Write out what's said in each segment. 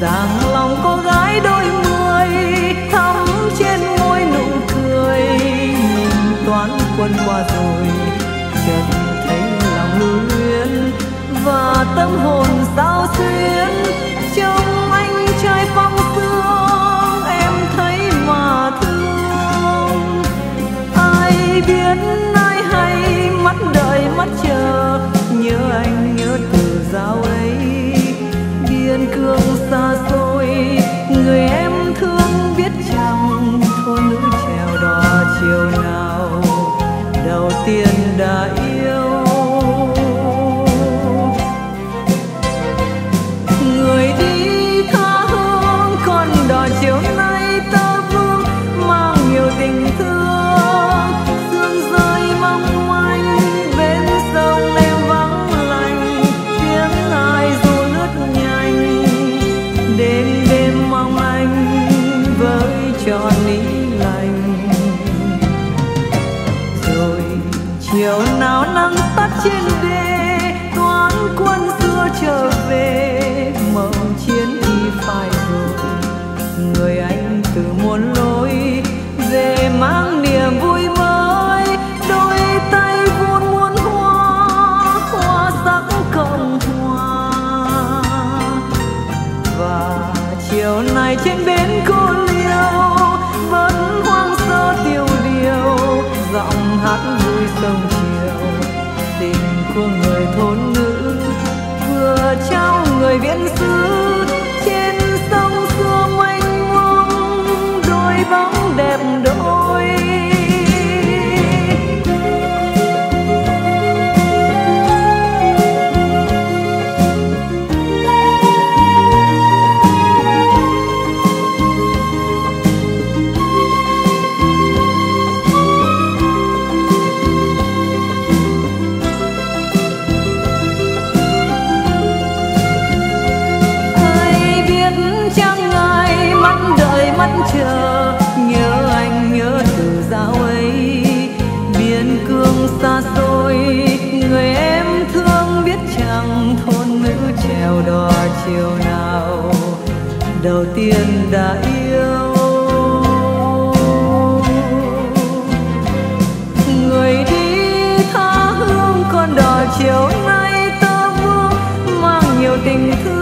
ràng lòng cô gái đôi mươi thắm trên môi nụ cười, nhìn toán quân qua rồi chợt thấy lòng luyến và tâm hồn sao xuyến. Trong anh trai phong sương em thấy mà thương, ai biết ai hay mắt đợi mắt chờ, nhớ anh nhớ từ dạo ấy biên cương xa xôi, người em thương biết chăng thôn nữ trèo đò chiều nào đầu tiên đã yêu. Người đi tha hương con đò chiều nay ta vương mang nhiều tình thương, sương rơi mong manh bên sông em vắng lành, tiếng ai dù lướt nhanh đêm đêm mong anh với tròn ý lành. Rồi chiều nào nắng tắt trên đê, toán quân xưa trở về, mộng chiến đi phai rồi, người anh từ muôn lối về mang niềm vui mới. Đôi tay vun muôn hoa, hoa sắc Cộng Hòa, và chiều nay trên bến cô liêu vẫn hoang sơ tiêu điều, giọng hát vui sông chiều tình của người thôn nữ vừa trao người viễn xứ. Trên sông xưa mênh mông đôi bóng đẹp đôi, nhớ anh nhớ từ dạo ấy biên cương xa xôi, người em thương biết chăng thôn nữ trèo đò chiều nào đầu tiên đã yêu. Người đi tha hương con đò chiều nay ta vương mang nhiều tình thương,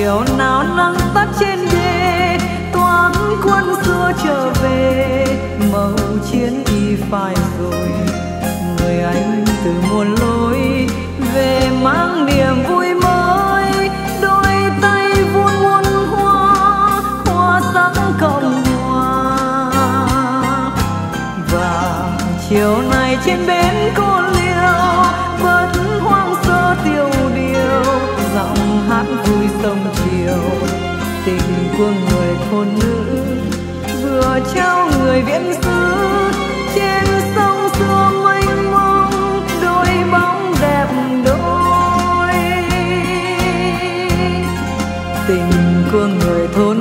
chiều nào nắng tắt trên đê, toán quân xưa trở về, màu chiến y phai rồi, người anh từ muôn lối về mang niềm vui mới. Đôi tay vun muôn hoa, hoa sắc Cộng Hòa, và chiều nay trên bến cô liêu vẫn hoang sơ tiêu điều, giọng hát vui sông chiều tình của người thôn nữ vừa trao người viễn xứ. Trên sông xưa mênh mông đôi bóng đẹp đôi, tình của người thôn